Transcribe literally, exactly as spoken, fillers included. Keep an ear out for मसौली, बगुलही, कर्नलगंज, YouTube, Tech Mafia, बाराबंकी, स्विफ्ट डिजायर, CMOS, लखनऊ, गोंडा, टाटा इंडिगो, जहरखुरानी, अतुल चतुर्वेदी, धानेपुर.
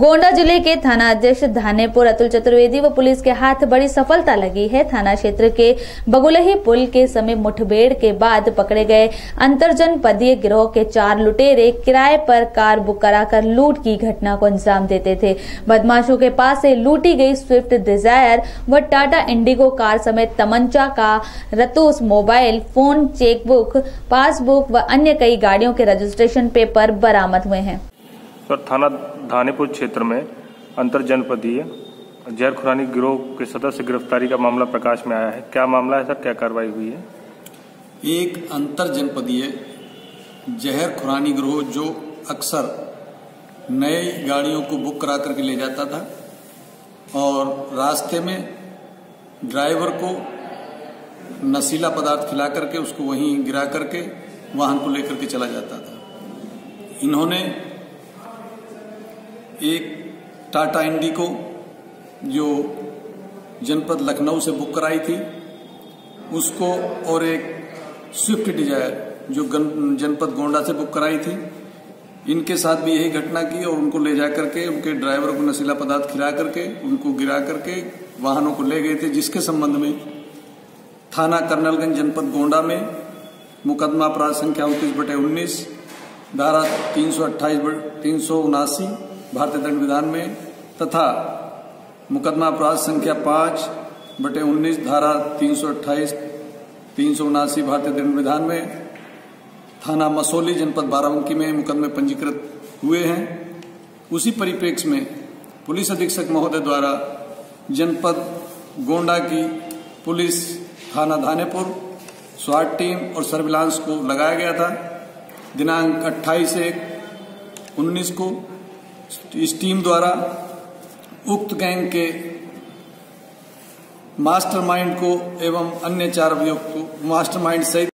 गोंडा जिले के थाना अध्यक्ष धानेपुर अतुल चतुर्वेदी व पुलिस के हाथ बड़ी सफलता लगी है। थाना क्षेत्र के बगुलही पुल के समीप मुठभेड़ के बाद पकड़े गए अंतरजनपदीय गिरोह के चार लुटेरे किराए पर कार बुक कराकर लूट की घटना को अंजाम देते थे। बदमाशों के पास से लूटी गई स्विफ्ट डिजायर व टाटा इंडिगो कार समेत तमंचा का रतूस, मोबाइल फोन, चेकबुक, पासबुक व अन्य कई गाड़ियों के रजिस्ट्रेशन पेपर बरामद हुए हैं। सर, थाना धानेपुर क्षेत्र में अंतरजनपदीय जहरखुरानी गिरोह के सदस्य गिरफ्तारी का मामला प्रकाश में आया है। क्या मामला है सर, क्या कार्रवाई हुई है? एक अंतरजनपदीय जहरखुरानी गिरोह जो अक्सर नई गाड़ियों को बुक करा करके ले जाता था और रास्ते में ड्राइवर को नशीला पदार्थ खिला करके उसको वहीं गिरा करके वाहन को लेकर के चला जाता था। इन्होंने एक टाटा इंडिगो जो जनपद लखनऊ से बुक कराई थी उसको और एक स्विफ्ट डिजायर जो जनपद गोंडा से बुक कराई थी, इनके साथ भी यही घटना की और उनको ले जा करके उनके ड्राइवर को नशीला पदार्थ खिला करके उनको गिरा करके वाहनों को ले गए थे, जिसके संबंध में थाना कर्नलगंज जनपद गोंडा में मुकदमा अपराध संख्या उनतीस बटे उन्नीस धारा तीन सौ अट्ठाईस तीन सौ उनासी भारतीय दंड विधान में तथा मुकदमा अपराध संख्या पाँच बटे उन्नीस धारा तीन सौ अट्ठाईस तीन सौ उनासी भारतीय दंड विधान में थाना मसौली जनपद बाराबंकी में मुकदमे पंजीकृत हुए हैं। उसी परिप्रेक्ष्य में पुलिस अधीक्षक महोदय द्वारा जनपद गोंडा की पुलिस थाना धानेपुर स्वाट टीम और सर्विलांस को लगाया गया था। दिनांक अट्ठाईस एक उन्नीस को इस टीम द्वारा उक्त गैंग के मास्टरमाइंड को एवं अन्य चार अभियुक्त मास्टरमाइंड सहित